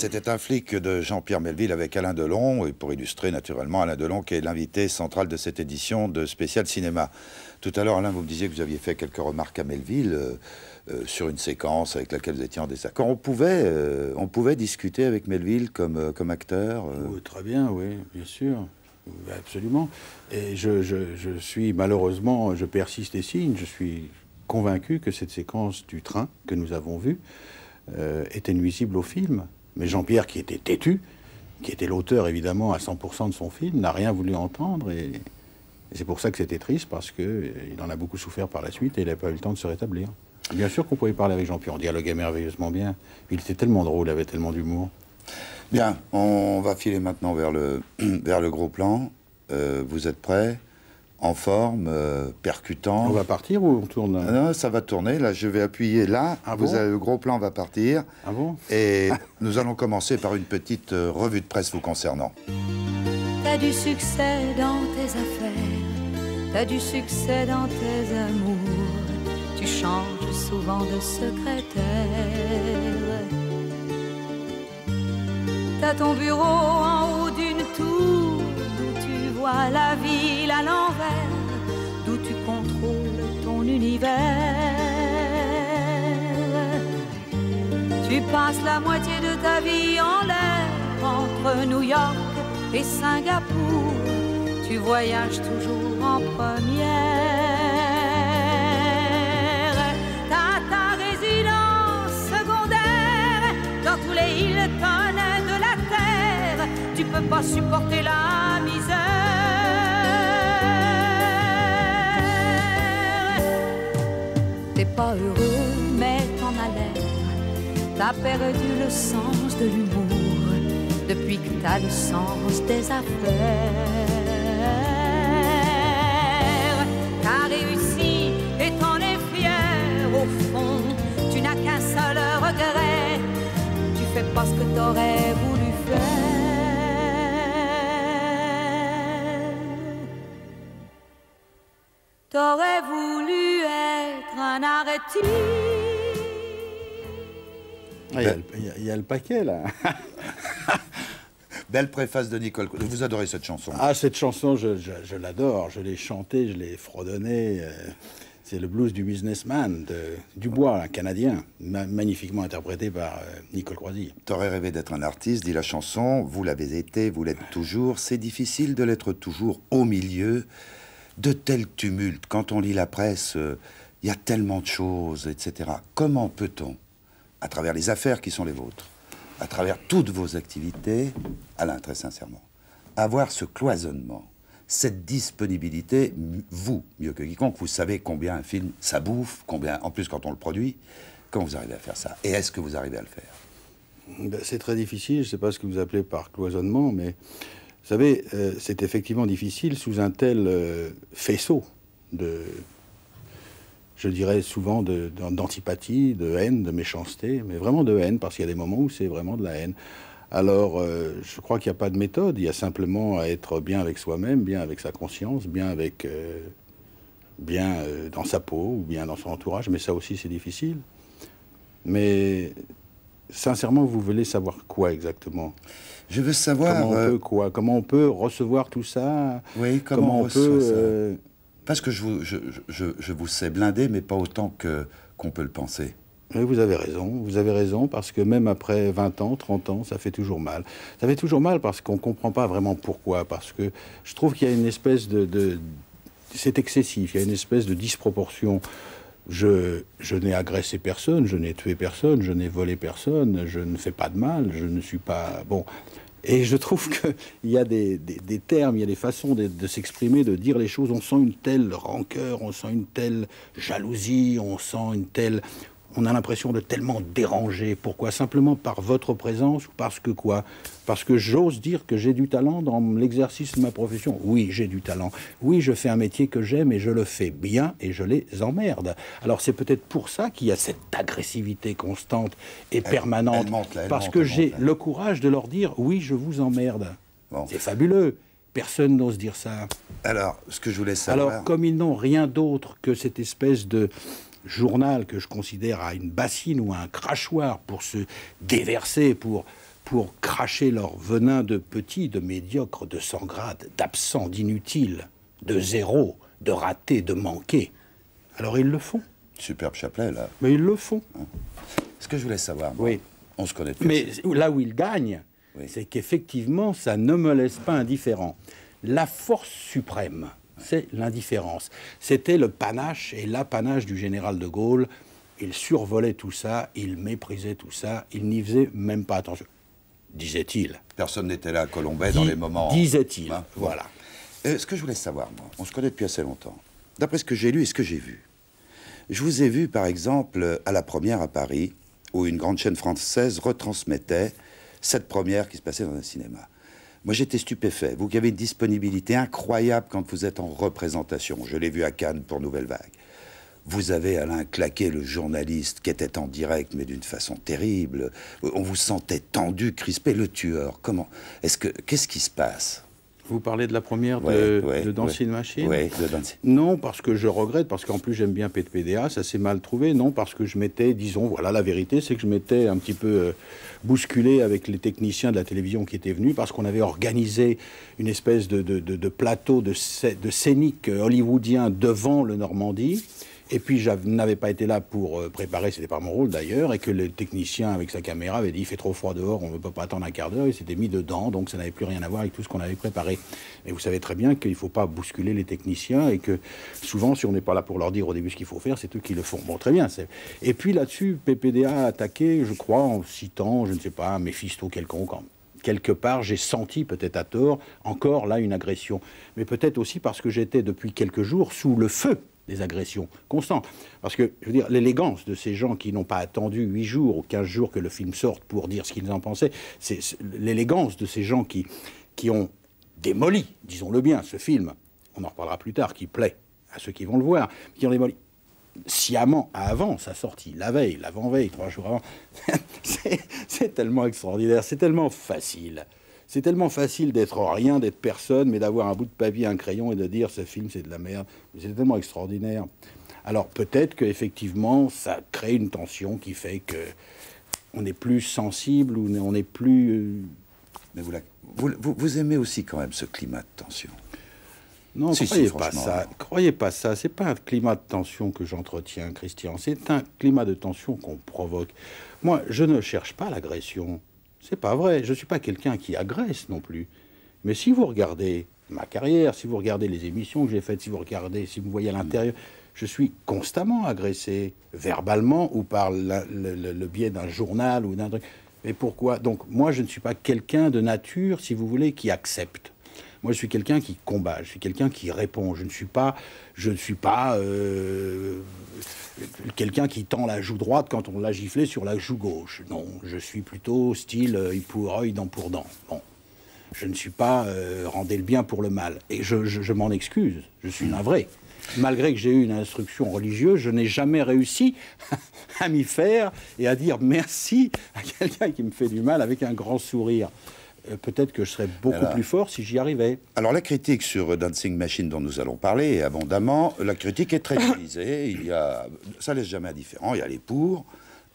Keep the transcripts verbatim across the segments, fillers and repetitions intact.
C'était Un flic de Jean-Pierre Melville avec Alain Delon, et pour illustrer naturellement Alain Delon qui est l'invité central de cette édition de Spécial Cinéma. Tout à l'heure, Alain, vous me disiez que vous aviez fait quelques remarques à Melville euh, euh, sur une séquence avec laquelle vous étiez en désaccord. On pouvait, euh, on pouvait discuter avec Melville comme, euh, comme acteur euh... oui, très bien, oui, bien sûr. Absolument. Et je, je, je suis, malheureusement, je persiste et signe, je suis convaincu que cette séquence du train que nous avons vue euh, était nuisible au film. Mais Jean-Pierre, qui était têtu, qui était l'auteur évidemment à cent pour cent de son film, n'a rien voulu entendre. Et, et c'est pour ça que c'était triste, parce qu'il en a beaucoup souffert par la suite et il n'a pas eu le temps de se rétablir. Bien sûr qu'on pouvait parler avec Jean-Pierre, on dialoguait merveilleusement bien. Il était tellement drôle, il avait tellement d'humour. Bien, on va filer maintenant vers le, vers le gros plan. Euh, vous êtes prêts, en forme, euh, percutant. On va partir ou on tourne là? Non, ça va tourner. Là, je vais appuyer là. Ah vous bon avez, le gros plan va partir. Ah bon? Et nous allons commencer par une petite euh, revue de presse vous concernant. T'as du succès dans tes affaires, t'as du succès dans tes amours, tu changes souvent de secrétaire. T'as ton bureau en haut d'une tour, d'où tu vois la ville à l'envers, d'où tu contrôles ton univers. Tu passes la moitié de ta vie en l'air, entre New York et Singapour, tu voyages toujours en première. T'as ta résidence secondaire, dans tous les Hilton de la terre, tu peux pas supporter la misère. T'es pas heureux mais t'en as l'air, t'as perdu le sens de l'humour depuis que t'as le sens des affaires. T'as réussi et t'en es fier, au fond tu n'as qu'un seul regret, tu fais pas ce que t'aurais voulu faire. T'aurais voulu être un arrêté. Ah, il y, y, y a le paquet, là. Belle préface de Nicole. Vous adorez cette chanson. Ah, cette chanson, je, je, je l'adore. Je l'ai chantée, je l'ai fredonnée. C'est le blues du businessman, de Dubois, un Canadien, ma magnifiquement interprété par Nicole Croisi. T'aurais rêvé d'être un artiste, dit la chanson. Vous l'avez été, vous l'êtes ouais. toujours. C'est difficile de l'être toujours au milieu de tels tumultes. Quand on lit la presse, il euh, y a tellement de choses, et cetera. Comment peut-on, à travers les affaires qui sont les vôtres, à travers toutes vos activités, Alain, très sincèrement, avoir ce cloisonnement, cette disponibilité, vous, mieux que quiconque, vous savez combien un film, ça bouffe, combien, en plus quand on le produit, comment vous arrivez à faire ça? Et est-ce que vous arrivez à le faire? Ben, c'est très difficile, je ne sais pas ce que vous appelez par cloisonnement, mais vous savez, euh, c'est effectivement difficile sous un tel euh, faisceau de... je dirais souvent d'antipathie, de, de haine, de méchanceté, mais vraiment de haine, parce qu'il y a des moments où c'est vraiment de la haine. Alors, euh, je crois qu'il n'y a pas de méthode, il y a simplement à être bien avec soi-même, bien avec sa conscience, bien, avec, euh, bien euh, dans sa peau, ou bien dans son entourage, mais ça aussi c'est difficile. Mais, sincèrement, vous voulez savoir quoi exactement ? Je veux savoir... Comment on euh... peut quoi ? Comment on peut recevoir tout ça ? Oui, comment, comment on, on peut... Ça euh... Parce que je vous, je, je, je vous sais blindé, mais pas autant que qu'on peut le penser. Oui, vous avez raison, vous avez raison, parce que même après vingt ans, trente ans, ça fait toujours mal. Ça fait toujours mal parce qu'on ne comprend pas vraiment pourquoi, parce que je trouve qu'il y a une espèce de... de c'est excessif, il y a une espèce de disproportion. Je, je n'ai agressé personne, je n'ai tué personne, je n'ai volé personne, je ne fais pas de mal, je ne suis pas... bon. Et je trouve qu'il y a des, des, des termes, il y a des façons de, de s'exprimer, de dire les choses. On sent une telle rancœur, on sent une telle jalousie, on sent une telle... On a l'impression de tellement déranger. Pourquoi? Simplement par votre présence ou parce que quoi? Parce que j'ose dire que j'ai du talent dans l'exercice de ma profession. Oui, j'ai du talent. Oui, je fais un métier que j'aime et je le fais bien et je les emmerde. Alors c'est peut-être pour ça qu'il y a cette agressivité constante et elle, permanente. Elle monte là, parce monte, que j'ai le courage de leur dire « oui, je vous emmerde bon. ». C'est fabuleux. Personne n'ose dire ça. Alors, ce que je voulais savoir... Alors, comme ils n'ont rien d'autre que cette espèce de... journal que je considère à une bassine ou à un crachoir pour se déverser, pour pour cracher leur venin de petits, de médiocres, de sans grade, d'absents, d'inutiles, de zéro, de ratés, de manqués. Alors ils le font. Superbe chapelet, là. Mais ils le font. Ce que je voulais savoir, moi, oui. on se connaît tous. Mais là où ils gagnent, oui. c'est qu'effectivement, ça ne me laisse pas indifférent. La force suprême, c'est l'indifférence. C'était le panache et l'apanage du général de Gaulle. Il survolait tout ça, il méprisait tout ça, il n'y faisait même pas attention. Disait-il. Personne n'était là à Colombey dans les moments... Disait-il, hein, voilà. Euh, ce que je voulais savoir, moi, on se connaît depuis assez longtemps. D'après ce que j'ai lu et ce que j'ai vu, je vous ai vu, par exemple, à la première à Paris, où une grande chaîne française retransmettait cette première qui se passait dans un cinéma. Moi, j'étais stupéfait. Vous qui avez une disponibilité incroyable quand vous êtes en représentation. Je l'ai vu à Cannes pour Nouvelle Vague. Vous avez, Alain, claqué le journaliste qui était en direct, mais d'une façon terrible. On vous sentait tendu, crispé, le tueur. Comment est-ce que qu'est-ce qui se passe? Vous parlez de la première ouais, de, ouais, de Dancing ouais. Machine ouais, de Dancing. Non, parce que je regrette, parce qu'en plus j'aime bien P P D A, ça s'est mal trouvé. Non, parce que je m'étais, disons, voilà, la vérité, c'est que je m'étais un petit peu euh, bousculé avec les techniciens de la télévision qui étaient venus, parce qu'on avait organisé une espèce de, de, de, de plateau de, de scénique hollywoodien devant le Normandie. Et puis, je n'avais pas été là pour préparer, c'était pas mon rôle d'ailleurs, et que le technicien avec sa caméra avait dit « il fait trop froid dehors, on ne peut pas attendre un quart d'heure », il s'était mis dedans, donc ça n'avait plus rien à voir avec tout ce qu'on avait préparé. Et vous savez très bien qu'il ne faut pas bousculer les techniciens, et que souvent, si on n'est pas là pour leur dire au début ce qu'il faut faire, c'est eux qui le font. Bon, très bien. Et puis là-dessus, P P D A a attaqué, je crois, en citant, je ne sais pas, un Mephisto quelconque. Quelque part, j'ai senti, peut-être à tort, encore là une agression. Mais peut-être aussi parce que j'étais depuis quelques jours sous le feu des agressions constantes. Parce que, je veux dire, l'élégance de ces gens qui n'ont pas attendu huit jours ou quinze jours que le film sorte pour dire ce qu'ils en pensaient, c'est l'élégance de ces gens qui, qui ont démoli, disons-le bien, ce film, on en reparlera plus tard, qui plaît à ceux qui vont le voir, qui ont démoli sciemment avant sa sortie, la veille, l'avant-veille, trois jours avant. C'est tellement extraordinaire, c'est tellement facile. C'est tellement facile d'être rien, d'être personne, mais d'avoir un bout de papier, un crayon et de dire « ce film, c'est de la merde ». C'est tellement extraordinaire. Alors peut-être qu'effectivement, ça crée une tension qui fait que on est plus sensible ou on est plus... Mais vous, la... vous, vous, vous aimez aussi quand même ce climat de tension. Non, si, croyez, si, pas ça. croyez pas ça. C'est pas un climat de tension que j'entretiens, Christian. C'est un climat de tension qu'on provoque. Moi, je ne cherche pas l'agression. C'est pas vrai, je ne suis pas quelqu'un qui agresse non plus. Mais si vous regardez ma carrière, si vous regardez les émissions que j'ai faites, si vous regardez, si vous voyez à l'intérieur, je suis constamment agressé, verbalement ou par la, le, le, le biais d'un journal ou d'un truc. Mais pourquoi? Donc moi, je ne suis pas quelqu'un de nature, si vous voulez, qui accepte. Moi, je suis quelqu'un qui combat, je suis quelqu'un qui répond. Je ne suis pas, je ne suis pas euh, quelqu'un qui tend la joue droite quand on l'a giflé sur la joue gauche. Non, je suis plutôt style œil pour œil, dent pour dent. Bon, je ne suis pas euh, rendez le bien pour le mal. Et je, je, je m'en excuse, je suis navré. Malgré que j'ai eu une instruction religieuse, je n'ai jamais réussi à m'y faire et à dire merci à quelqu'un qui me fait du mal avec un grand sourire. Peut-être que je serais beaucoup alors, plus fort si j'y arrivais. Alors la critique sur Dancing Machine dont nous allons parler abondamment, la critique est très divisée. Il y a, ça laisse jamais indifférent. Il y a les pour,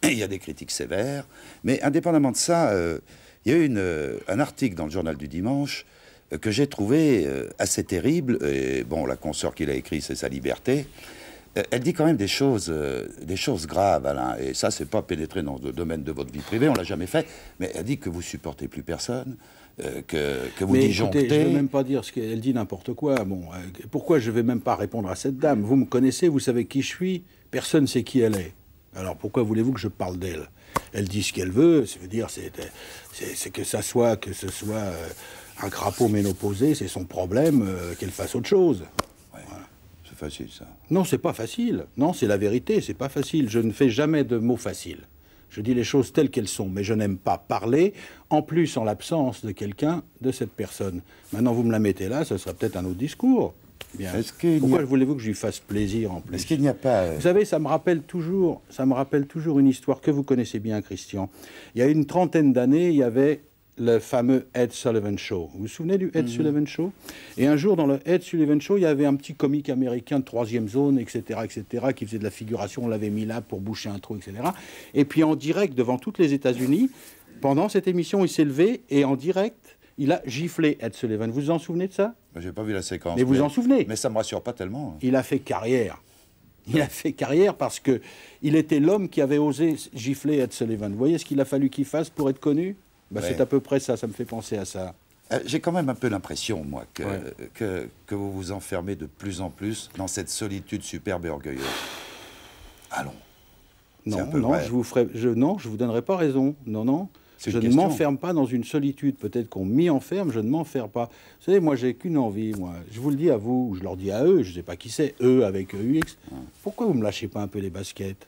et il y a des critiques sévères. Mais indépendamment de ça, euh, il y a eu une, euh, un article dans le journal du dimanche euh, que j'ai trouvé euh, assez terrible. Et bon, la consoeur qui l'a écrit, c'est sa liberté. Euh, elle dit quand même des choses, euh, des choses graves, Alain. Et ça, c'est pas pénétrer dans le domaine de votre vie privée, on l'a jamais fait. Mais elle dit que vous supportez plus personne, euh, que, que vous mais disjonctez. Écoutez, je vais même pas dire ce qu'elle dit, n'importe quoi. Bon, euh, pourquoi je vais même pas répondre à cette dame? Vous me connaissez, vous savez qui je suis. Personne sait qui elle est. Alors pourquoi voulez-vous que je parle d'elle? Elle dit ce qu'elle veut. Ça veut dire, c'est, c'est que ça soit, que ce soit euh, un crapaud ménopausé, c'est son problème. Euh, qu'elle fasse autre chose. Ouais. Voilà. Facile, ça. Non, c'est pas facile. Non, c'est la vérité, c'est pas facile. Je ne fais jamais de mots faciles. Je dis les choses telles qu'elles sont, mais je n'aime pas parler, en plus en l'absence de quelqu'un, de cette personne. Maintenant, vous me la mettez là, ce serait peut-être un autre discours. Bien. Pourquoi voulez-vous que je lui fasse plaisir en plus? Est-ce qu'il n'y a pas... Vous savez, ça me rappelle toujours, ça me rappelle toujours une histoire que vous connaissez bien, Christian. Il y a une trentaine d'années, il y avait... le fameux Ed Sullivan Show. Vous vous souvenez du Ed mmh. Sullivan Show? Et un jour, dans le Ed Sullivan Show, il y avait un petit comique américain de troisième zone, et cetera, et cetera, qui faisait de la figuration, on l'avait mis là pour boucher un trou, et cetera. Et puis en direct, devant toutes les États-Unis, Pendant cette émission, il s'est levé et en direct, il a giflé Ed Sullivan. Vous vous en souvenez de ça? J'ai pas vu la séquence. Mais vous vous en souvenez? Mais ça me rassure pas tellement. Il a fait carrière. Il a fait carrière parce que il était l'homme qui avait osé gifler Ed Sullivan. Vous voyez ce qu'il a fallu qu'il fasse pour être connu? Bah, ouais. C'est à peu près ça, ça me fait penser à ça. Euh, J'ai quand même un peu l'impression, moi, que, ouais. que, que vous vous enfermez de plus en plus dans cette solitude superbe et orgueilleuse. Allons. Non, non, je vous ferai, je, non, je vous donnerai pas raison. Non, non. Je ne m'enferme pas dans une solitude. Peut-être qu'on m'y enferme, je ne m'enferme pas. Vous savez, moi, j'ai qu'une envie, moi. Je vous le dis à vous, je leur dis à eux, je ne sais pas qui c'est, eux avec E U X. Ouais. Pourquoi vous ne me lâchez pas un peu les baskets?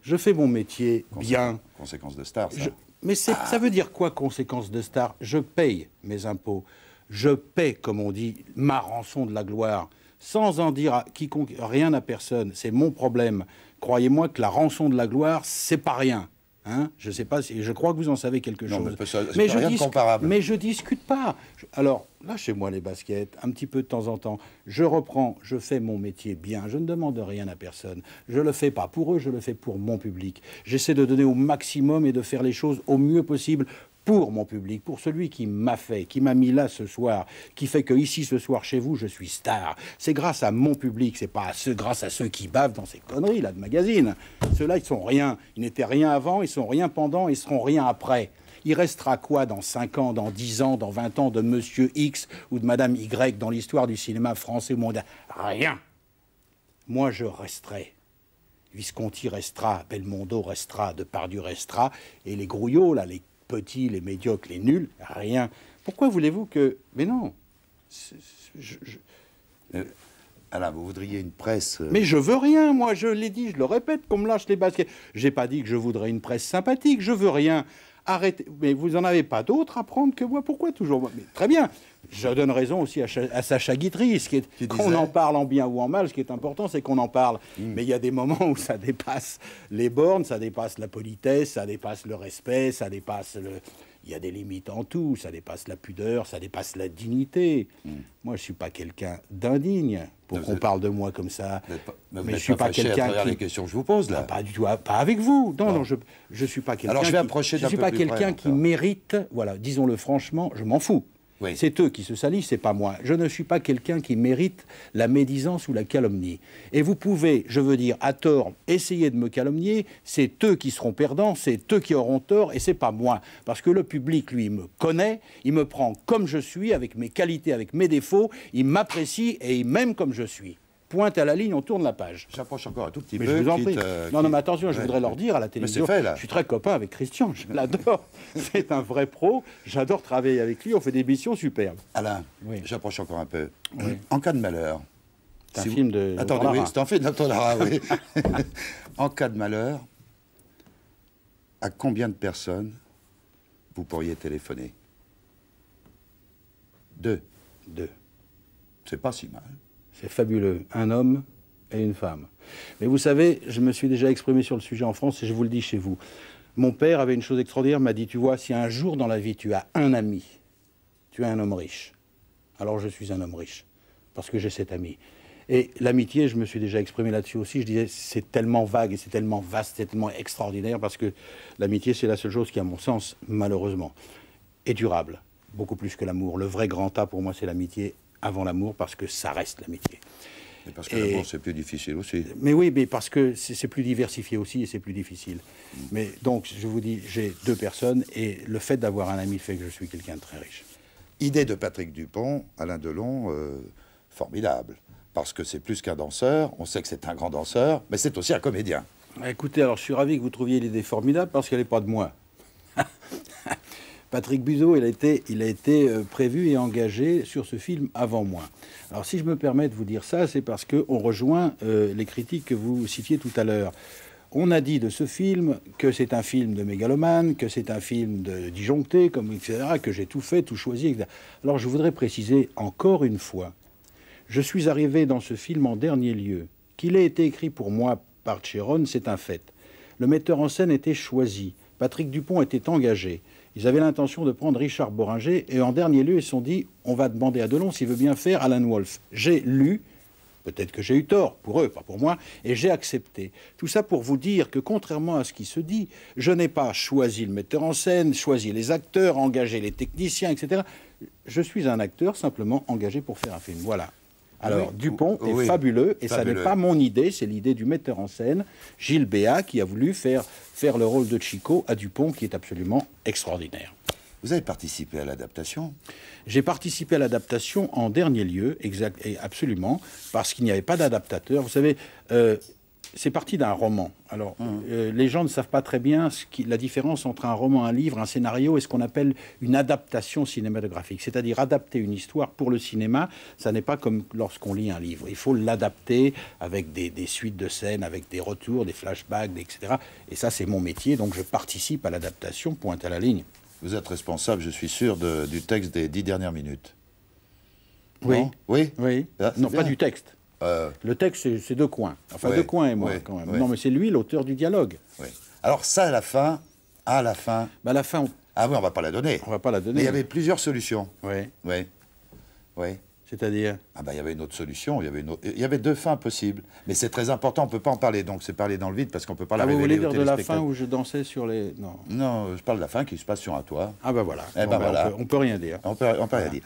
Je fais mon métier Consé bien. Conséquence de star, ça. Je... Mais ah. ça veut dire quoi, conséquence de star? Je paye mes impôts. Je paie, comme on dit, ma rançon de la gloire. Sans en dire à quiconque, rien à personne. C'est mon problème. Croyez-moi que la rançon de la gloire, c'est pas rien. Hein, je sais pas, si, je crois que vous en savez quelque non, chose. Mais, ça, mais, je dis, mais je discute pas. Je, alors, là, chez moi, les baskets, un petit peu de temps en temps, je reprends, je fais mon métier bien, je ne demande rien à personne. Je le fais pas pour eux, je le fais pour mon public. J'essaie de donner au maximum et de faire les choses au mieux possible pour mon public, pour celui qui m'a fait, qui m'a mis là ce soir, qui fait que ici, ce soir, chez vous, je suis star. C'est grâce à mon public, c'est pas à ceux, grâce à ceux qui bavent dans ces conneries, là, de magazine. Ceux-là, ils sont rien. Ils n'étaient rien avant, ils sont rien pendant, ils seront rien après. Il restera quoi dans cinq ans, dans dix ans, dans vingt ans de Monsieur X ou de Madame Y dans l'histoire du cinéma français mondial? Rien. Moi, je resterai. Visconti restera, Belmondo restera, Depardieu restera, et les grouillots, là, les petits, les médiocres, les nuls, rien. Pourquoi voulez-vous que... Mais non. C'est, c'est, je, je... Euh, Alain, vous voudriez une presse... Euh... Mais je veux rien, moi, je l'ai dit, je le répète, qu'on me lâche les baskets. J'ai pas dit que je voudrais une presse sympathique, je veux rien. Arrêtez. Mais vous n'en avez pas d'autres à prendre que moi. Pourquoi toujours? Mais très bien. Je donne raison aussi à, à Sacha Guitry. Ce qui est qu'on en parle en bien ou en mal, ce qui est important, c'est qu'on en parle. Mmh. Mais il y a des moments où ça dépasse les bornes, ça dépasse la politesse, ça dépasse le respect, ça dépasse le... Il y a des limites en tout. Ça dépasse la pudeur, ça dépasse la dignité. Mmh. Moi, je suis pas quelqu'un d'indigne pour qu'on êtes... parle de moi comme ça. Pas... Mais, mais je suis pas, pas quelqu'un qui... les questions que je vous pose là. Ah, pas du tout. Pas avec vous. Non, non, non je je suis pas quelqu'un. Alors je vais approcher d'un peu plus près. Je suis pas quelqu'un qui mérite. Voilà, disons-le franchement, je m'en fous. Oui. C'est eux qui se salissent, c'est pas moi. Je ne suis pas quelqu'un qui mérite la médisance ou la calomnie. Et vous pouvez, je veux dire, à tort, essayer de me calomnier, c'est eux qui seront perdants, c'est eux qui auront tort, et c'est pas moi. Parce que le public, lui, me connaît, il me prend comme je suis, avec mes qualités, avec mes défauts, il m'apprécie et il m'aime comme je suis. Pointe à la ligne, on tourne la page. J'approche encore un tout petit mais peu. Mais je vous en prie. Euh, non, non, mais attention, ouais, je voudrais ouais. leur dire à la télévision. Fait, là. Je suis très copain avec Christian, je l'adore. C'est un vrai pro, j'adore travailler avec lui, on fait des missions superbes. Alain, oui. j'approche encore un peu. Oui. En cas de malheur... C'est un, si vous... oui, un film de... Attendez, oui, c'est un film de oui. En cas de malheur, à combien de personnes vous pourriez téléphoner? Deux. Deux. C'est pas si mal. C'est fabuleux, un homme et une femme. Mais vous savez, je me suis déjà exprimé sur le sujet en France et je vous le dis chez vous. Mon père avait une chose extraordinaire, m'a dit, tu vois, si un jour dans la vie tu as un ami, tu es un homme riche. Alors je suis un homme riche, parce que j'ai cet ami. Et l'amitié, je me suis déjà exprimé là-dessus aussi, je disais, c'est tellement vague et c'est tellement vaste, c'est tellement extraordinaire, parce que l'amitié, c'est la seule chose qui, à mon sens, malheureusement, est durable. Beaucoup plus que l'amour. Le vrai grand A, pour moi, c'est l'amitié. Avant l'amour, parce que ça reste l'amitié. Et parce que l'amour, c'est plus difficile aussi. Mais oui, mais parce que c'est plus diversifié aussi et c'est plus difficile. Mmh. Mais donc, je vous dis, j'ai deux personnes et le fait d'avoir un ami fait que je suis quelqu'un de très riche. Idée de Patrick Dupond, Alain Delon, euh, formidable. Parce que c'est plus qu'un danseur, on sait que c'est un grand danseur, mais c'est aussi un comédien. Écoutez, alors je suis ravi que vous trouviez l'idée formidable parce qu'elle n'est pas de moi. Patrick Dupond, il a été, il a été prévu et engagé sur ce film avant moi. Alors si je me permets de vous dire ça, c'est parce qu'on rejoint euh, les critiques que vous citiez tout à l'heure. On a dit de ce film que c'est un film de mégalomane, que c'est un film de disjoncté, comme, et cetera, que j'ai tout fait, tout choisi, et cetera. Alors je voudrais préciser encore une fois, je suis arrivé dans ce film en dernier lieu. Qu'il ait été écrit pour moi par Chéron, c'est un fait. Le metteur en scène était choisi, Patrick Dupond était engagé. Ils avaient l'intention de prendre Richard Bohringer et en dernier lieu, ils se sont dit, on va demander à Delon s'il veut bien faire Alan Wolf. J'ai lu Peut-être que j'ai eu tort, pour eux, pas pour moi, et j'ai accepté. Tout ça pour vous dire que, contrairement à ce qui se dit, je n'ai pas choisi le metteur en scène, choisi les acteurs, engagé les techniciens, et cetera. Je suis un acteur simplement engagé pour faire un film. Voilà. Alors, oui. Dupond est oui. fabuleux, et fabuleux. Ça n'est pas mon idée, c'est l'idée du metteur en scène, Gilles Béat, qui a voulu faire, faire le rôle de Chico à Dupond, qui est absolument extraordinaire. Vous avez participé à l'adaptation? J'ai participé à l'adaptation en dernier lieu, exact, et absolument, parce qu'il n'y avait pas d'adaptateur. Vous savez, euh, c'est parti d'un roman. Alors, mmh. euh, les gens ne savent pas très bien ce qui, la différence entre un roman, un livre, un scénario et ce qu'on appelle une adaptation cinématographique. C'est-à-dire adapter une histoire pour le cinéma, ça n'est pas comme lorsqu'on lit un livre. Il faut l'adapter avec des, des suites de scènes, avec des retours, des flashbacks, et cetera. Et ça, c'est mon métier, donc je participe à l'adaptation, point à la ligne. Vous êtes responsable, je suis sûr, de, du texte des dix dernières minutes. Oui. Non, oui. Oui. Ah, non pas du texte. Euh... Le texte, c'est deux coins. Enfin, oui. deux coins et moi, oui. quand même. Oui. Non, mais c'est lui, l'auteur du dialogue. Oui. Alors ça, à la fin, à la fin... Bah, à la fin... On... Ah oui, on va pas la donner. On va pas la donner. Mais il y avait plusieurs solutions. Oui. Oui. Oui. C'est-à-dire... Ah ben, il y avait une autre solution, il y avait, une autre... il y avait deux fins possibles. Mais c'est très important, on ne peut pas en parler, donc c'est parler dans le vide, parce qu'on ne peut pas ah, la révéler. Vous voulez dire de la fin où je dansais sur les... Non, non, je parle de la fin qui se passe sur un toit. Ah ben voilà, eh ben bon, voilà. Ben on ne peut rien dire. On peut, on peut voilà. rien dire.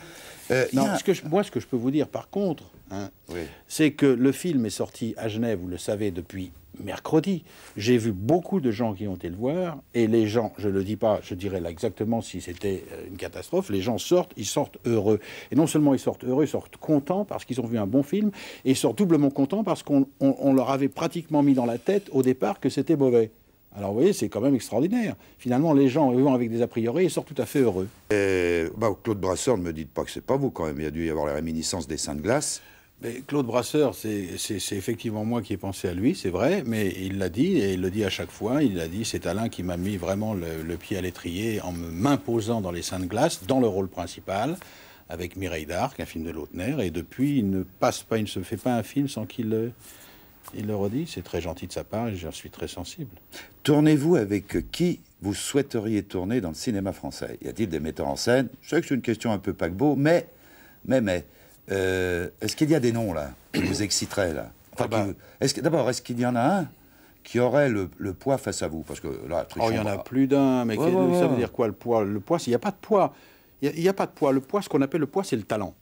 Euh, non, a... ce que je, moi, ce que je peux vous dire, par contre, hein, oui. c'est que le film est sorti à Genève, vous le savez, depuis mercredi. J'ai vu beaucoup de gens qui ont été le voir, et les gens, je ne le dis pas, je dirais là exactement si c'était une catastrophe, les gens sortent, ils sortent heureux. Et non seulement ils sortent heureux, ils sortent contents parce qu'ils ont vu un bon film, et ils sortent doublement contents parce qu'on on, on leur avait pratiquement mis dans la tête au départ que c'était mauvais. Alors vous voyez, c'est quand même extraordinaire. Finalement, les gens vivant avec des a priori, ils sortent tout à fait heureux. Et, bah, Claude Brasseur, ne me dites pas que c'est pas vous quand même, il y a dû y avoir la réminiscence des Saints de Glace. Mais Claude Brasseur, c'est effectivement moi qui ai pensé à lui, c'est vrai, mais il l'a dit, et il le dit à chaque fois, il l'a dit, c'est Alain qui m'a mis vraiment le, le pied à l'étrier en m'imposant dans Les Saints de Glace, dans le rôle principal, avec Mireille d'Arc, un film de Lautner, et depuis, il ne passe pas, il ne se fait pas un film sans qu'il il le redit. C'est très gentil de sa part, et j'en suis très sensible. Tournez-vous avec qui vous souhaiteriez tourner dans le cinéma français? Y a-t-il des metteurs en scène? Je sais que c'est une question un peu paquebot, mais, mais, mais... Euh, est-ce qu'il y a des noms, là, qui vous exciteraient, là enfin, ah ben... D'abord, est-ce qu'il y en a un qui aurait le, le poids face à vous? Parce que là, il oh, y en a plus d'un, mais ouais, ouais, ça veut ouais. dire quoi, le poids? Le poids, il n'y a pas de poids. Il n'y a, a pas de poids. Le poids, ce qu'on appelle le poids, c'est le talent.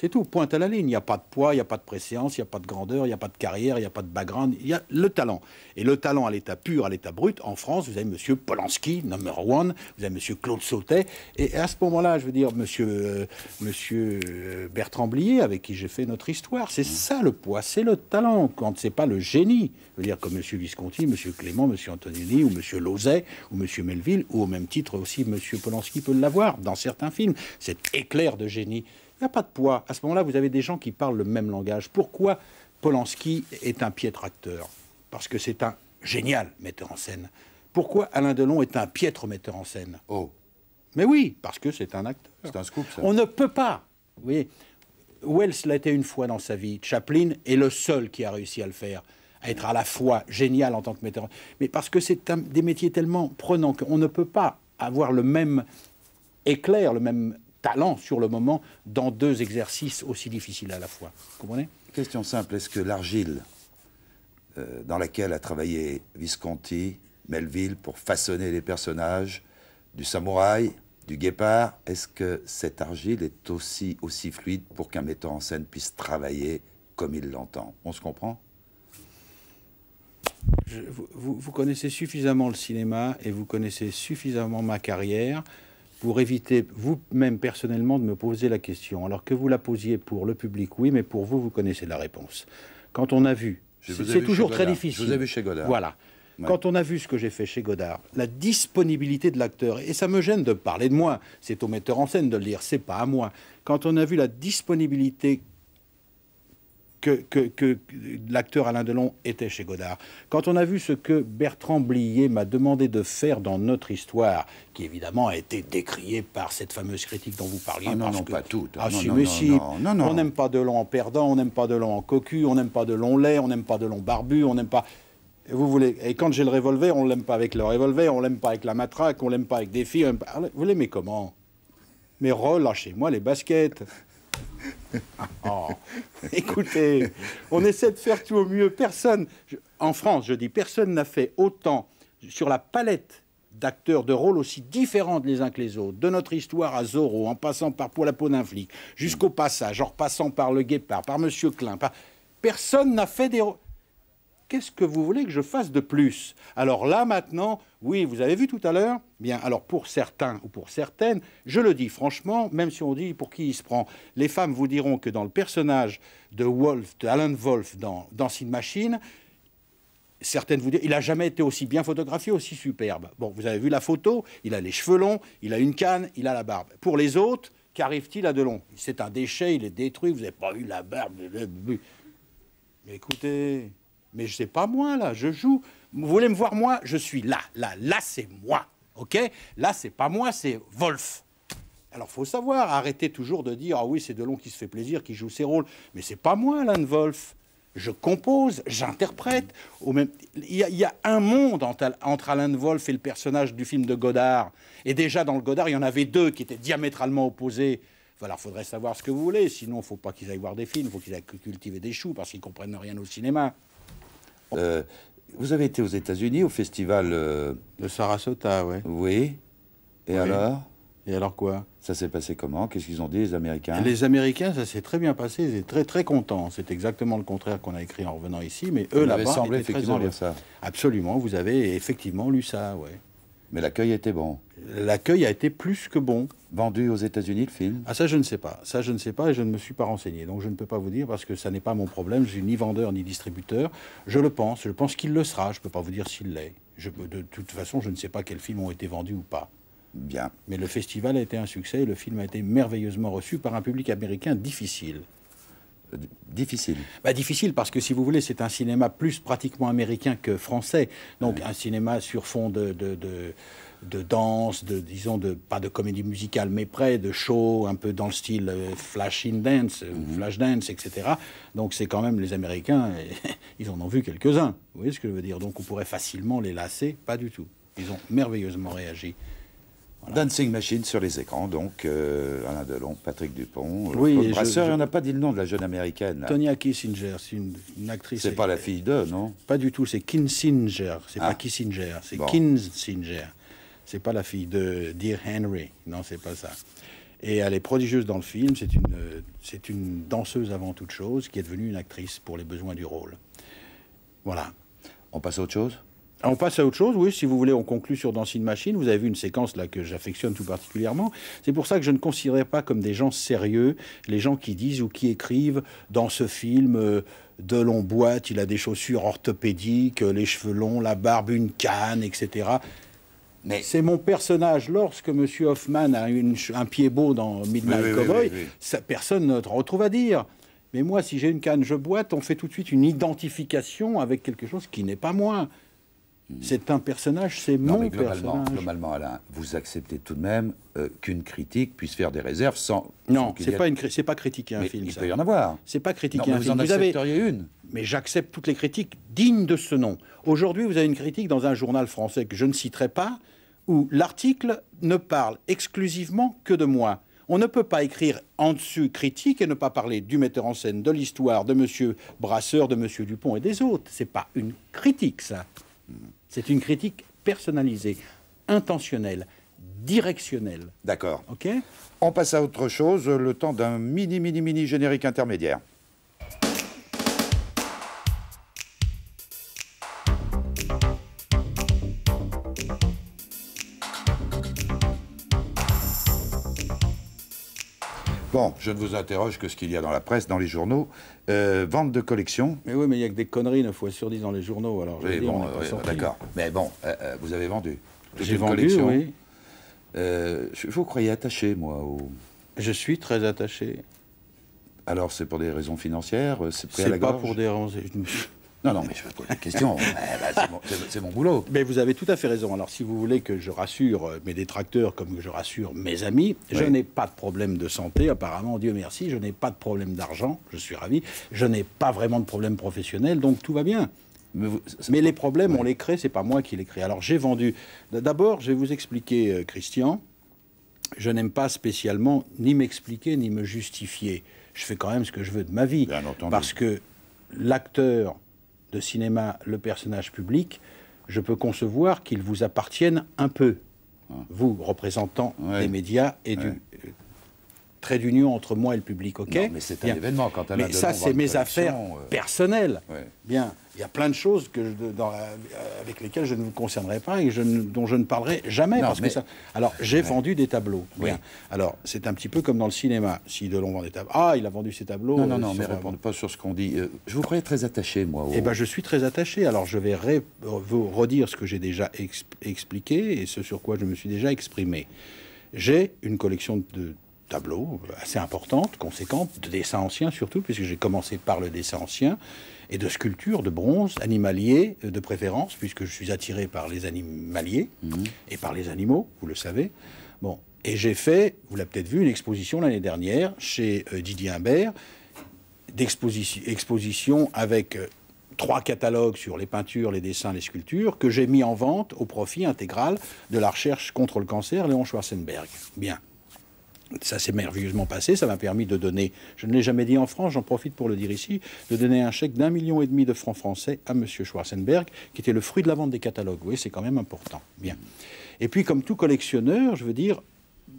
C'est tout, pointe à la ligne. Il n'y a pas de poids, il n'y a pas de préséance, il n'y a pas de grandeur, il n'y a pas de carrière, il n'y a pas de background. Il y a le talent. Et le talent à l'état pur, à l'état brut, en France, vous avez monsieur Polanski, number one, vous avez monsieur Claude Sautet. Et à ce moment-là, je veux dire, monsieur, euh, monsieur euh, Bertrand Blier, avec qui j'ai fait notre histoire. C'est ça le poids, c'est le talent, quand c'est pas le génie. Je veux dire, comme monsieur Visconti, monsieur Clément, monsieur Antonini, ou monsieur Lauzet, ou monsieur Melville, ou au même titre aussi, monsieur Polanski peut l'avoir dans certains films. Cet éclair de génie. Il n'y a pas de poids. À ce moment-là, vous avez des gens qui parlent le même langage. Pourquoi Polanski est un piètre acteur? Parce que c'est un génial metteur en scène. Pourquoi Alain Delon est un piètre metteur en scène? Oh. Mais oui, parce que c'est un acteur. C'est un scoop, ça. On ne peut pas. Vous voyez, Wells l'a été une fois dans sa vie. Chaplin est le seul qui a réussi à le faire. À être à la fois génial en tant que metteur en scène. Mais parce que c'est des métiers tellement prenants qu'on ne peut pas avoir le même éclair, le même... talent sur le moment dans deux exercices aussi difficiles à la fois. Vous comprenez? Question simple, est-ce que l'argile euh, dans laquelle a travaillé Visconti, Melville, pour façonner les personnages du samouraï, du guépard, est-ce que cette argile est aussi, aussi fluide pour qu'un metteur en scène puisse travailler comme il l'entend? On se comprend? Je, vous, vous connaissez suffisamment le cinéma et vous connaissez suffisamment ma carrière pour éviter vous-même personnellement de me poser la question, alors que vous la posiez pour le public, oui, mais pour vous, vous connaissez la réponse. Quand on a vu, c'est toujours très difficile. Je vous ai vu chez Godard. Voilà. Ouais. Quand on a vu ce que j'ai fait chez Godard, la disponibilité de l'acteur, et ça me gêne de parler de moi, c'est au metteur en scène de le dire, c'est pas à moi. Quand on a vu la disponibilité que, que, que l'acteur Alain Delon était chez Godard. Quand on a vu ce que Bertrand Blier m'a demandé de faire dans notre histoire, qui évidemment a été décriée par cette fameuse critique dont vous parliez. Ah non, parce non, que... pas toutes. Ah non, si, non, mais non, si. Non, non, non. On n'aime pas Delon en perdant, on n'aime pas Delon en cocu, on n'aime pas Delon laid, on n'aime pas Delon barbu, on n'aime pas... Vous voulez... Et quand j'ai le revolver, on ne l'aime pas avec le revolver, on ne l'aime pas avec la matraque, on ne l'aime pas avec des filles, on l'aime pas... Vous l'aimez comment? Mais relâchez-moi les baskets. Oh. Écoutez, on essaie de faire tout au mieux. Personne, je, en France, je dis, personne n'a fait autant sur la palette d'acteurs de rôles aussi différentes les uns que les autres, de Notre Histoire à Zorro, en passant par Pour la peau d'un flic, jusqu'au Passage, en repassant par Le Guépard, par Monsieur Klein. Par... Personne n'a fait des... Qu'est-ce que vous voulez que je fasse de plus? Alors là, maintenant, oui, vous avez vu tout à l'heure, bien, alors pour certains ou pour certaines, je le dis franchement, même si on dit pour qui il se prend, les femmes vous diront que dans le personnage de Wolf, de Alan Wolf dans Dancing Machine, certaines vous disent, il n'a jamais été aussi bien photographié, aussi superbe. Bon, vous avez vu la photo, il a les cheveux longs, il a une canne, il a la barbe. Pour les autres, qu'arrive-t-il à Delon? C'est un déchet, il est détruit, vous n'avez pas eu la barbe. Mais écoutez... Mais je sais pas moi, là, je joue. Vous voulez me voir, moi? Je suis là, là, là, c'est moi, OK? Là, c'est pas moi, c'est Wolf. Alors, faut savoir, arrêtez toujours de dire, ah oui, c'est Delon qui se fait plaisir, qui joue ses rôles. Mais c'est pas moi, Alan Wolf. Je compose, j'interprète. Au même... il, y a, il y a un monde entre, entre Alan Wolf et le personnage du film de Godard. Et déjà, dans le Godard, il y en avait deux qui étaient diamétralement opposés. Alors, il faudrait savoir ce que vous voulez. Sinon, il ne faut pas qu'ils aillent voir des films, il faut qu'ils aillent cultiver des choux parce qu'ils ne comprennent rien au cinéma. Euh, vous avez été aux États-Unis au festival... Euh... de Sarasota, ouais. Oui. Et oui. alors Et alors quoi? Ça s'est passé comment? Qu'est-ce qu'ils ont dit, les Américains? Les Américains, ça s'est très bien passé. Ils étaient très, très contents. C'est exactement le contraire qu'on a écrit en revenant ici. Mais eux, là-bas, ils étaient très heureux. Ça. Absolument. Vous avez effectivement lu ça, oui. Mais l'accueil était bon. L'accueil a été plus que bon. Vendu aux États-Unis, le film? Ah, ça, je ne sais pas. Ça, je ne sais pas et je ne me suis pas renseigné. Donc, je ne peux pas vous dire parce que ça n'est pas mon problème. Je suis ni vendeur ni distributeur. Je le pense. Je pense qu'il le sera. Je ne peux pas vous dire s'il l'est. De toute façon, je ne sais pas quels films ont été vendus ou pas. Bien. Mais le festival a été un succès et le film a été merveilleusement reçu par un public américain difficile. Difficile. Bah, difficile parce que si vous voulez, c'est un cinéma plus pratiquement américain que français. Donc ouais. Un cinéma sur fond de, de, de, de danse, de disons de pas de comédie musicale mais près de show, un peu dans le style euh, flash in dance, mm -hmm. flash dance, et cetera. Donc c'est quand même les Américains, ils en ont vu quelques-uns. Vous voyez ce que je veux dire? Donc on pourrait facilement les lasser, pas du tout. Ils ont merveilleusement réagi. Voilà. Dancing Machine sur les écrans, donc euh, Alain Delon, Patrick Dupond, oui, Claude Brasseur, je... on n'a pas dit le nom de la jeune américaine. Tonya Kinsinger, c'est une, une actrice... C'est pas la fille d'eux, non? Pas du tout, c'est Kinsinger, c'est ah. pas Kissinger, c'est bon. Kinsinger. C'est pas la fille de Dear Henry, non, c'est pas ça. Et elle est prodigieuse dans le film, c'est une, euh, une danseuse avant toute chose qui est devenue une actrice pour les besoins du rôle. Voilà. On passe à autre chose? On passe à autre chose, oui, si vous voulez, on conclut sur Dancing Machine. Vous avez vu une séquence là que j'affectionne tout particulièrement. C'est pour ça que je ne considérais pas comme des gens sérieux, les gens qui disent ou qui écrivent dans ce film, euh, Delon boite, il a des chaussures orthopédiques, les cheveux longs, la barbe, une canne, et cetera. Mais... c'est mon personnage. Lorsque M. Hoffman a une, un pied beau dans Midnight oui, Cowboy, oui, oui, oui, oui. Ça, personne ne retrouve à dire. Mais moi, si j'ai une canne, je boite, on fait tout de suite une identification avec quelque chose qui n'est pas moi. C'est un personnage, c'est mon mais globalement, personnage. Globalement, Alain, vous acceptez tout de même euh, qu'une critique puisse faire des réserves sans... Non, c'est pas, a... pas critiquer un mais film, il ça. Il peut y en avoir. C'est pas critiquer non, un vous film. En vous en accepteriez avez... une. Mais j'accepte toutes les critiques dignes de ce nom. Aujourd'hui, vous avez une critique dans un journal français que je ne citerai pas, où l'article ne parle exclusivement que de moi. On ne peut pas écrire en dessus critique et ne pas parler du metteur en scène, de l'histoire, de M. Brasseur, de M. Dupond et des autres. C'est pas une critique, ça. C'est une critique personnalisée, intentionnelle, directionnelle. D'accord. Ok. On passe à autre chose, le temps d'un mini, mini, mini générique intermédiaire. Bon, je ne vous interroge que ce qu'il y a dans la presse, dans les journaux. Euh, vente de collection. Mais oui, mais il n'y a que des conneries, neuf fois sur dix dans les journaux. Alors, je oui, bon, oui, d'accord. Mais bon, euh, vous avez vendu. J'ai vendu, collection. Oui. Euh, je vous croyais attaché, moi. Au... Je suis très attaché. Alors, c'est pour des raisons financières? C'est pris à la gorge? C'est pas pour des raisons... Non, non, mais je pose la question. eh ben, c'est mon, mon boulot. Mais vous avez tout à fait raison. Alors, si vous voulez que je rassure mes détracteurs comme que je rassure mes amis, oui. Je n'ai pas de problème de santé, apparemment, Dieu merci. Je n'ai pas de problème d'argent, je suis ravi. Je n'ai pas vraiment de problème professionnel, donc tout va bien. Mais, vous, mais les problèmes, ouais. On les crée, c'est pas moi qui les crée. Alors, j'ai vendu. D'abord, je vais vous expliquer, euh, Christian, je n'aime pas spécialement ni m'expliquer ni me justifier. Je fais quand même ce que je veux de ma vie. Bien entendu. Parce que l'acteur de cinéma, le personnage public, je peux concevoir qu'il vous appartienne un peu. Ah. Vous, représentant ouais. des médias et ouais. du... trait d'union entre moi et le public, ok. Non, mais c'est un événement quand Alain Delon. Mais ça, c'est mes affaires euh... personnelles. Ouais. Bien, il y a plein de choses que je, dans la, avec lesquelles je ne vous concernerai pas et je ne, dont je ne parlerai jamais. Non, parce mais... que ça... Alors, j'ai ouais. vendu des tableaux. Bien. Oui. Alors, c'est un petit peu comme dans le cinéma. Si Delon vend des tableaux, ah, il a vendu ses tableaux. Non, non, non, mais ne répondez pas sur ce qu'on dit. Euh, je vous croyais très attaché, moi. Au... Eh bien, je suis très attaché. Alors, je vais ré... vous redire ce que j'ai déjà exp... expliqué et ce sur quoi je me suis déjà exprimé. J'ai une collection de tableau assez importante, conséquente, de dessins anciens surtout, puisque j'ai commencé par le dessin ancien, et de sculptures, de bronze, animalier de préférence, puisque je suis attiré par les animaliers mmh. et par les animaux, vous le savez. Bon, et j'ai fait, vous l'avez peut-être vu, une exposition l'année dernière chez euh, Didier Imbert, d'exposition exposition avec euh, trois catalogues sur les peintures, les dessins, les sculptures, que j'ai mis en vente au profit intégral de la recherche contre le cancer, Léon Schwarzenberg. Bien. Ça s'est merveilleusement passé, ça m'a permis de donner, je ne l'ai jamais dit en France, j'en profite pour le dire ici, de donner un chèque d'un million et demi de francs français à M. Schwarzenberg, qui était le fruit de la vente des catalogues. Oui, c'est quand même important. Bien. Et puis, comme tout collectionneur, je veux dire,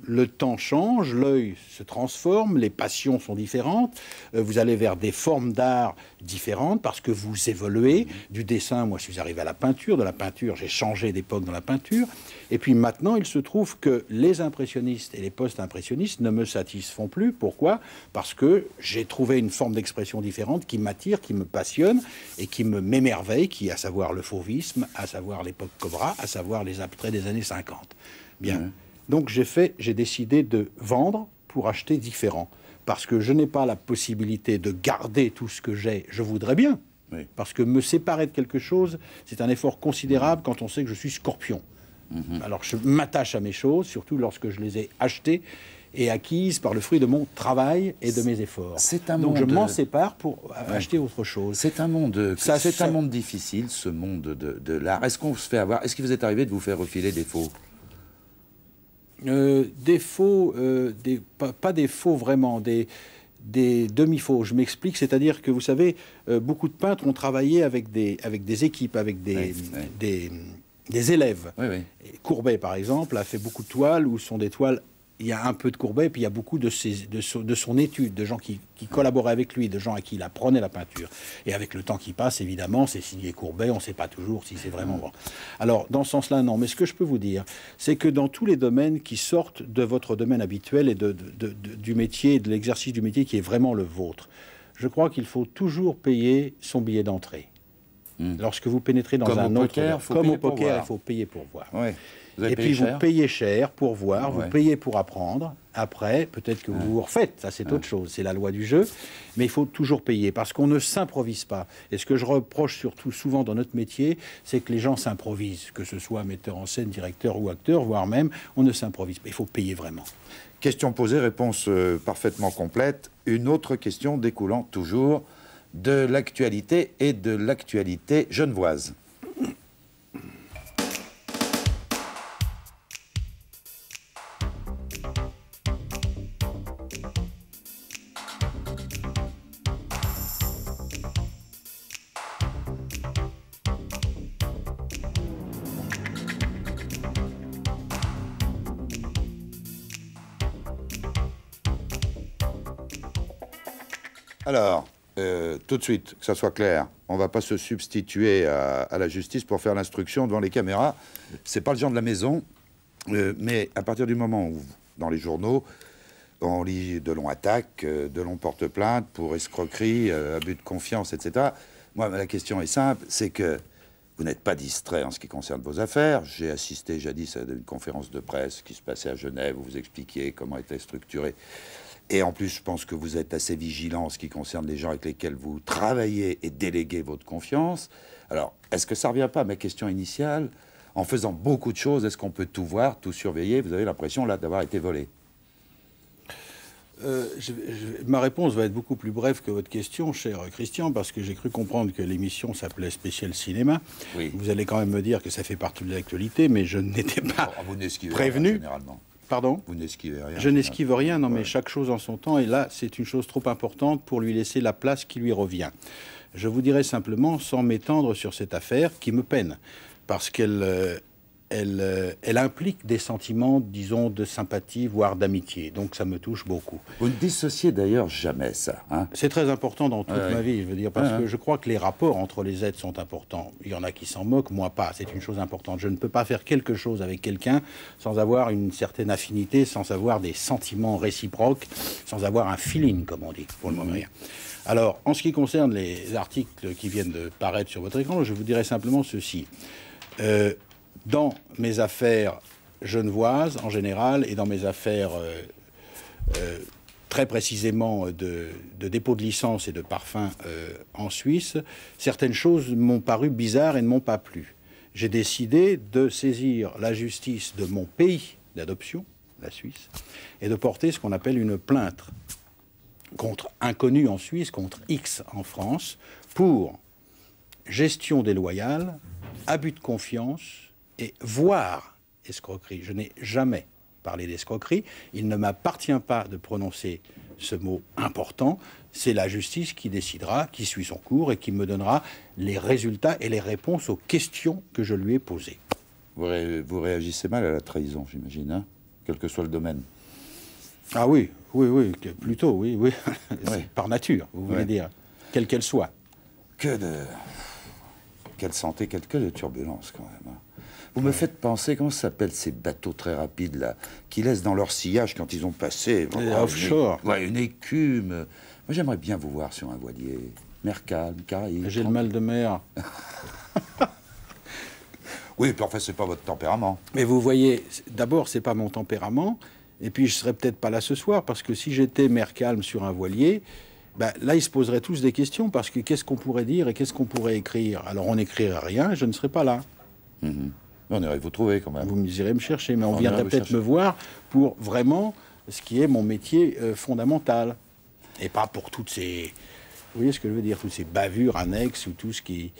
le temps change, l'œil se transforme, les passions sont différentes, euh, vous allez vers des formes d'art différentes parce que vous évoluez. Mmh. Du dessin, moi, je suis arrivé à la peinture, de la peinture, j'ai changé d'époque dans la peinture. Et puis maintenant, il se trouve que les impressionnistes et les post-impressionnistes ne me satisfont plus. Pourquoi? Parce que j'ai trouvé une forme d'expression différente qui m'attire, qui me passionne et qui me m'émerveille, qui à savoir le fauvisme, à savoir l'époque Cobra, à savoir les abstraits des années cinquante. Bien. Mmh. Donc j'ai fait, j'ai décidé de vendre pour acheter différent. Parce que je n'ai pas la possibilité de garder tout ce que j'ai. Je voudrais bien. Oui. Parce que me séparer de quelque chose, c'est un effort considérable mmh. quand on sait que je suis scorpion. Mmh. Alors je m'attache à mes choses, surtout lorsque je les ai achetées et acquises par le fruit de mon travail et de mes efforts. Un Donc monde... je m'en sépare pour ouais. acheter autre chose. C'est un monde, ça, c'est un monde difficile, ce monde de, de l'art. Est-ce qu'on se fait avoir? Est-ce qu'il vous est arrivé de vous faire refiler des faux? Euh, des faux, euh, des, pas, pas des faux vraiment, des, des demi-faux. Je m'explique, c'est-à-dire que vous savez, euh, beaucoup de peintres ont travaillé avec des, avec des équipes, avec des, oui, oui. des, des élèves. Oui, oui. Courbet, par exemple, a fait beaucoup de toiles où sont des toiles. Il y a un peu de Courbet, et puis il y a beaucoup de, ses, de, son, de son étude, de gens qui, qui collaboraient avec lui, de gens à qui il apprenait la peinture. Et avec le temps qui passe, évidemment, c'est signé Courbet, on ne sait pas toujours si c'est vraiment vrai. Alors, dans ce sens-là, non. Mais ce que je peux vous dire, c'est que dans tous les domaines qui sortent de votre domaine habituel et de, de, de, de, du métier, de l'exercice du métier qui est vraiment le vôtre, je crois qu'il faut toujours payer son billet d'entrée. Mmh. Lorsque vous pénétrez dans comme un autre... Poker, comme au poker, il faut payer pour voir. Ouais. Et puis cher. Vous payez cher pour voir, ouais. vous payez pour apprendre. Après, peut-être que vous ouais. vous refaites, ça c'est ouais. autre chose, c'est la loi du jeu. Mais il faut toujours payer, parce qu'on ne s'improvise pas. Et ce que je reproche surtout souvent dans notre métier, c'est que les gens s'improvisent, que ce soit metteur en scène, directeur ou acteur, voire même, on ne s'improvise pas. Il faut payer vraiment. Question posée, réponse euh, parfaitement complète. Une autre question découlant toujours de l'actualité et de l'actualité genevoise. Alors, euh, tout de suite, que ça soit clair, on ne va pas se substituer à, à la justice pour faire l'instruction devant les caméras. C'est pas le genre de la maison, euh, mais à partir du moment où, dans les journaux, on lit de longs attaques, euh, de longs porte-plaintes pour escroquerie, euh, abus de confiance, et cetera. Moi, la question est simple, c'est que vous n'êtes pas distrait en ce qui concerne vos affaires. J'ai assisté jadis à une conférence de presse qui se passait à Genève, où vous expliquiez comment était structurée. Et en plus, je pense que vous êtes assez vigilant en ce qui concerne les gens avec lesquels vous travaillez et déléguez votre confiance. Alors, est-ce que ça ne revient pas à ma question initiale? En faisant beaucoup de choses, est-ce qu'on peut tout voir, tout surveiller? Vous avez l'impression, là, d'avoir été volé. Euh, je, je, ma réponse va être beaucoup plus brève que votre question, cher Christian, parce que j'ai cru comprendre que l'émission s'appelait Spécial Cinéma. Oui. Vous allez quand même me dire que ça fait partie de l'actualité, mais je n'étais pas bon, prévenu. Généralement. Pardon? Vous n'esquivez rien. Je n'esquive rien, non, ouais. mais chaque chose en son temps. Et là, c'est une chose trop importante pour lui laisser la place qui lui revient. Je vous dirais simplement, sans m'étendre sur cette affaire, qui me peine, parce qu'elle euh, elle, euh, elle implique des sentiments, disons, de sympathie, voire d'amitié. Donc ça me touche beaucoup. Vous ne dissociez d'ailleurs jamais ça. Hein? C'est très important dans toute ouais. ma vie, je veux dire, parce ouais. que je crois que les rapports entre les êtres sont importants. Il y en a qui s'en moquent, moi pas. C'est une chose importante. Je ne peux pas faire quelque chose avec quelqu'un sans avoir une certaine affinité, sans avoir des sentiments réciproques, sans avoir un feeling, comme on dit, pour le moment rien. Alors, en ce qui concerne les articles qui viennent de paraître sur votre écran, je vous dirais simplement ceci. Euh, dans mes affaires genevoises, en général, et dans mes affaires euh, euh, très précisément de, de dépôt de licence et de parfum euh, en Suisse, certaines choses m'ont paru bizarres et ne m'ont pas plu. J'ai décidé de saisir la justice de mon pays d'adoption, la Suisse, et de porter ce qu'on appelle une plainte contre inconnu en Suisse, contre X en France, pour gestion déloyale, abus de confiance et voire escroquerie. Je n'ai jamais parlé d'escroquerie. Il ne m'appartient pas de prononcer ce mot important. C'est la justice qui décidera, qui suit son cours et qui me donnera les résultats et les réponses aux questions que je lui ai posées. Vous, ré vous réagissez mal à la trahison, j'imagine, hein, quel que soit le domaine. Ah oui, oui, oui, plutôt, oui, oui, oui. par nature, vous voulez oui. dire, quelle qu'elle soit. Que de... Quelle santé, quelle que de turbulence, quand même. Vous oui. me faites penser, comment s'appellent ces bateaux très rapides, là, qui laissent dans leur sillage, quand ils ont passé... Bon, oh, offshore. Une, ouais, une écume. Moi, j'aimerais bien vous voir sur un voilier. Mer calme, Caraïbes. J'ai le mal de mer. Oui, puis enfin, c'est pas votre tempérament. Mais vous voyez, d'abord, c'est pas mon tempérament... Et puis, je ne serais peut-être pas là ce soir, parce que si j'étais mer calme sur un voilier, ben, là, ils se poseraient tous des questions, parce que qu'est-ce qu'on pourrait dire et qu'est-ce qu'on pourrait écrire? Alors, on n'écrirait rien, je ne serais pas là. Mm-hmm. On irait vous trouver, quand même. Vous irez me chercher, mais on, on viendrait peut-être me voir pour vraiment ce qui est mon métier euh, fondamental. Et pas pour toutes ces... Vous voyez ce que je veux dire? Toutes ces bavures annexes ou tout ce qui...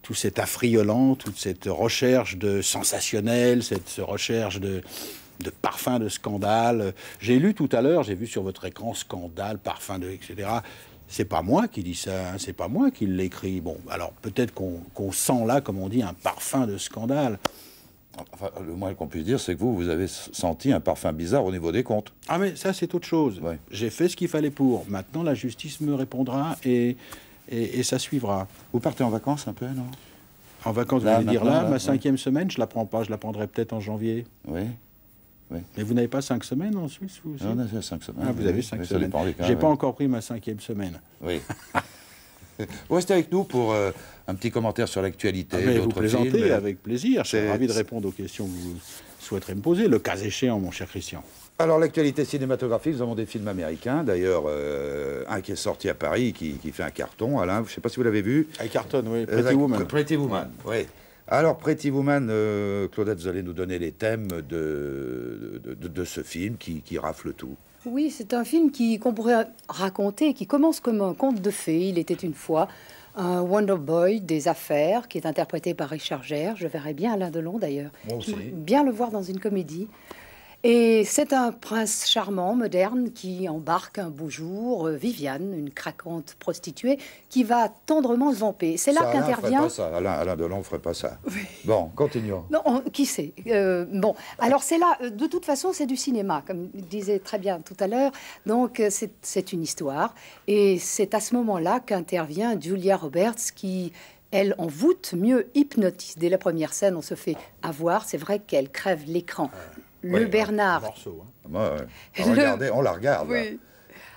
tout cet affriolant, toute cette recherche de sensationnel, cette recherche de... de parfum, de scandale. J'ai lu tout à l'heure, j'ai vu sur votre écran scandale, parfum, de, et cetera. C'est pas moi qui dis ça, hein, c'est pas moi qui l'écris. Bon, alors peut-être qu'on qu'on sent là, comme on dit, un parfum de scandale. Enfin, le moins qu'on puisse dire, c'est que vous, vous avez senti un parfum bizarre au niveau des comptes. Ah mais ça, c'est autre chose. Ouais. J'ai fait ce qu'il fallait pour. Maintenant, la justice me répondra et, et, et ça suivra. Vous partez en vacances un peu, non? En vacances, là, vous voulez dire là, là ma cinquième ouais. semaine, je la prends pas, je la prendrai peut-être en janvier. Oui. Oui. Mais vous n'avez pas cinq semaines en Suisse, vous aussi? On a cinq semaines. Ah, vous oui, avez cinq semaines. J'ai ouais. pas encore pris ma cinquième semaine. Oui. Vous restez avec nous pour euh, un petit commentaire sur l'actualité. Ah, vous plaisantez films, avec plaisir. Je suis ravi de répondre aux questions que vous souhaiterez me poser, le cas échéant, mon cher Christian. Alors, l'actualité cinématographique, nous avons des films américains. D'ailleurs, euh, un qui est sorti à Paris, qui, qui fait un carton. Alain, je ne sais pas si vous l'avez vu. Un carton, oui. Pretty euh, Woman. Pretty Woman, oui. Alors, Pretty Woman, euh, Claudette, vous allez nous donner les thèmes de, de, de, de ce film qui, qui rafle tout. Oui, c'est un film qu'on qu pourrait raconter, qui commence comme un conte de fées. Il était une fois un Wonder Boy des affaires, qui est interprété par Richard Gere. Je verrais bien Alain Delon, d'ailleurs. Moi aussi. Bien le voir dans une comédie. Et c'est un prince charmant, moderne, qui embarque un beau jour euh, Viviane, une craquante prostituée, qui va tendrement le vamper. C'est là qu'intervient... Alain, Alain Delon ne ferait pas ça. Oui. Bon, continuons. Non, on, qui sait euh, bon, alors c'est là, de toute façon, c'est du cinéma, comme disait très bien tout à l'heure. Donc, c'est une histoire. Et c'est à ce moment-là qu'intervient Julia Roberts, qui... Elle envoûte, mieux hypnotise. Dès la première scène, on se fait avoir. C'est vrai qu'elle crève l'écran. Le ouais, Bernard... Un morceau, hein. Bah ouais. Le... Regardez, on la regarde. Oui.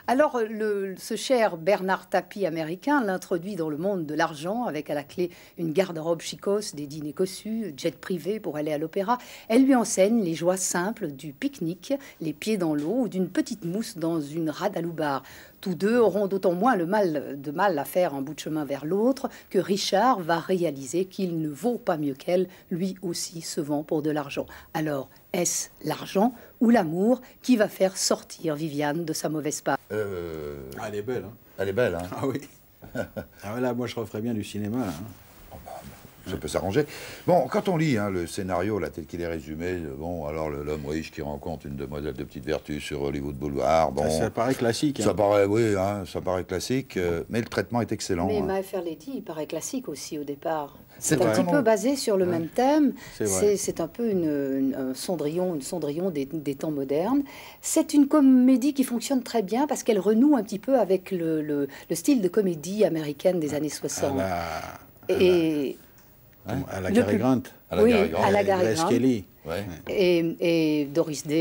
Alors, le, ce cher Bernard Tapie américain l'introduit dans le monde de l'argent, avec à la clé une garde-robe chicose, des dîners cossus, jet privé pour aller à l'opéra. Elle lui enseigne les joies simples du pique-nique, les pieds dans l'eau ou d'une petite mousse dans une rade à loubar. Tous deux auront d'autant moins le mal de mal à faire un bout de chemin vers l'autre que Richard va réaliser qu'il ne vaut pas mieux qu'elle, lui aussi se vend pour de l'argent. Alors, est-ce l'argent ou l'amour qui va faire sortir Viviane de sa mauvaise part? euh... Elle est belle, hein? Elle est belle, hein? Ah oui. Ah voilà, moi je referais bien du cinéma. Hein. Oh, bah, ça peut s'arranger. Bon, quand on lit hein, le scénario, là, tel qu'il est résumé, bon, alors l'homme riche qui rencontre une demoiselle de petite vertu sur Hollywood Boulevard, bon... Ça, ça paraît classique. Hein. Ça paraît, oui, hein, ça paraît classique, euh, mais le traitement est excellent. Mais hein. My Fair Lady, il paraît classique aussi, au départ. C'est un petit peu basé sur le ouais. même thème. C'est un peu une, une, un Cendrillon, une Cendrillon des, des temps modernes. C'est une comédie qui fonctionne très bien, parce qu'elle renoue un petit peu avec le, le, le style de comédie américaine des années soixante. Ah bah. Et à la, à la Gary Grant, à la oui, Gary Grant, à la Gary Grant. Kelly. Ouais. Et, et Doris Day,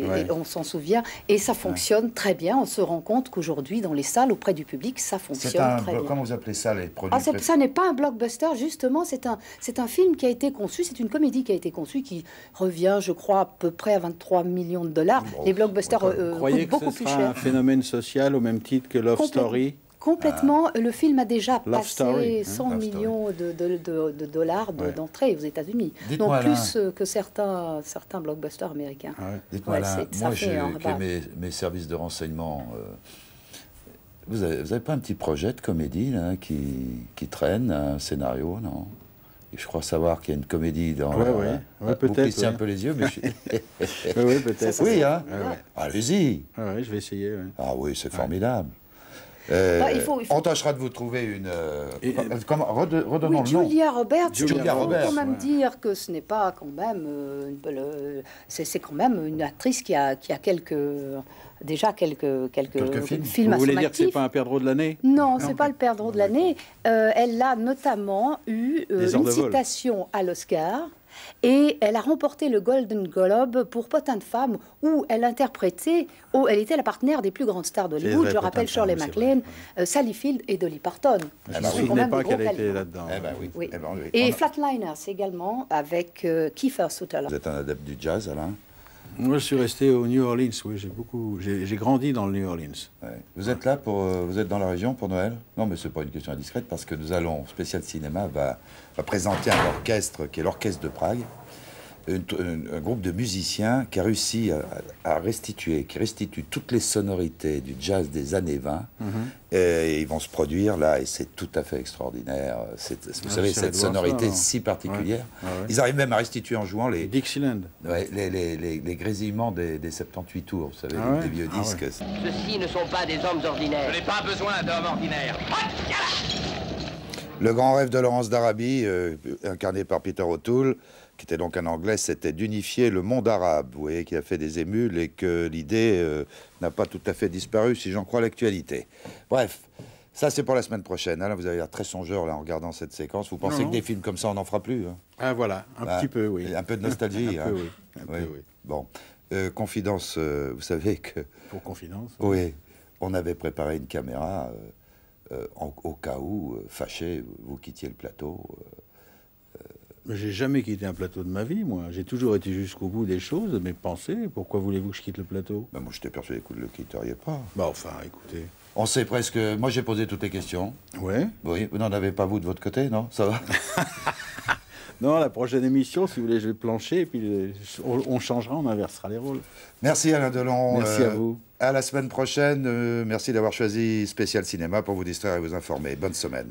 et, ouais. et on s'en souvient, et ça fonctionne ouais. très bien. On se rend compte qu'aujourd'hui, dans les salles, auprès du public, ça fonctionne un, très bien. Comment vous appelez ça, les produits ah, Ça n'est pas un blockbuster, justement, c'est un, un film qui a été conçu, c'est une comédie qui a été conçue, qui revient, je crois, à peu près à vingt-trois millions de dollars. Bon, les blockbusters euh, coûtent beaucoup plus cher. Vous croyez que ce sera un phénomène social au même titre que Love Complé Story? Complètement, ah. le film a déjà Love passé Story. cent millions de, de, de, de dollars d'entrée de, ouais. aux États-Unis. Donc plus là. que certains, certains blockbusters américains. Ah ouais. Dites-moi, ouais, moi j'ai mes, mes services de renseignement. Euh, vous n'avez pas un petit projet de comédie là, qui, qui traîne, un scénario, non? Je crois savoir qu'il y a une comédie dans... Oui, oui, ouais, peut-être. Vous plissez ouais. un peu les yeux, mais... Je... oui, oui peut-être. Oui, hein ouais, ouais. Allez-y. Ah oui, je vais essayer. Ouais. Ah oui, c'est ouais. formidable. Euh, bah, il faut, il faut... On tâchera de vous trouver une... Euh, Et, comment, redonnons oui, le nom. Julia Roberts. Julia, Julia Roberts. Faut quand même ouais. dire que ce n'est pas quand même... Euh, c'est quand même une actrice qui a, qui a quelques... Déjà quelques, quelques, quelques films, films Vous voulez dire que ce n'est pas un perdreau de l'année? Non, non ce n'est pas le perdreau de l'année. Euh, elle a notamment eu euh, une citation à l'Oscar. Et elle a remporté le Golden Globe pour Potin de femme, où elle interprétait, où elle était la partenaire des plus grandes stars d'Hollywood. Je rappelle Shirley MacLaine, euh, Sally Field et Dolly Parton. Je ne me souvenais pas qu'elle était là-dedans. Eh ben oui. Oui. Eh ben oui. Et Flatliners également, avec euh, Kiefer Sutherland. Vous êtes un adepte du jazz, Alain? Moi, je suis resté au New Orleans. Oui, j'ai beaucoup, j'ai grandi dans le New Orleans. Ouais. Vous êtes là pour, euh, vous êtes dans la région pour Noël? Non, mais c'est pas une question indiscrète parce que nous allons, Spécial Cinéma va, va présenter un orchestre qui est l'orchestre de Prague, une, une, un groupe de musiciens qui a réussi à, à restituer, qui restitue toutes les sonorités du jazz des années vingt. Mm-hmm. et, et ils vont se produire là et c'est tout à fait extraordinaire. Vous ah, savez cette sonorité ça, si particulière. Ouais. Ah, ouais. Ils arrivent même à restituer en jouant les Dixieland, ouais, les, les, les, les grésillements des, des soixante-dix-huit tours, vous savez, ah, ouais. des vieux ah, disques. Ouais. Ceux-ci ne sont pas des hommes ordinaires. Je n'ai pas besoin d'hommes ordinaires. Le grand rêve de Laurence d'Arabie, euh, incarné par Peter O'Toole, qui était donc un Anglais, c'était d'unifier le monde arabe, vous voyez, qui a fait des émules et que l'idée euh, n'a pas tout à fait disparu, si j'en crois l'actualité. Bref, ça c'est pour la semaine prochaine. Alain, vous avez l'air très songeur là, en regardant cette séquence. Vous pensez non, que des films comme ça, on n'en fera plus hein? Ah voilà, un bah, petit peu, oui. Un peu de nostalgie. Un hein? peu, oui. Un oui. Peu, oui. Bon, euh, confidence, euh, vous savez que... Pour confidence oui. oui, on avait préparé une caméra euh, euh, en, au cas où, euh, fâché, vous quittiez le plateau... Euh, J'ai jamais quitté un plateau de ma vie, moi. J'ai toujours été jusqu'au bout des choses, de mes pensées. Pourquoi voulez-vous que je quitte le plateau? Ben moi, j'étais persuadé que vous ne le quitteriez pas. Ben enfin, écoutez... On sait presque... Moi, j'ai posé toutes les questions. Ouais. Oui. Vous n'en avez pas, vous, de votre côté, non? Ça va? Non, la prochaine émission, si vous voulez, je vais plancher, et puis on, on changera, on inversera les rôles. Merci, Alain Delon. Merci euh, à vous. À la semaine prochaine. Euh, merci d'avoir choisi Spécial Cinéma pour vous distraire et vous informer. Bonne semaine.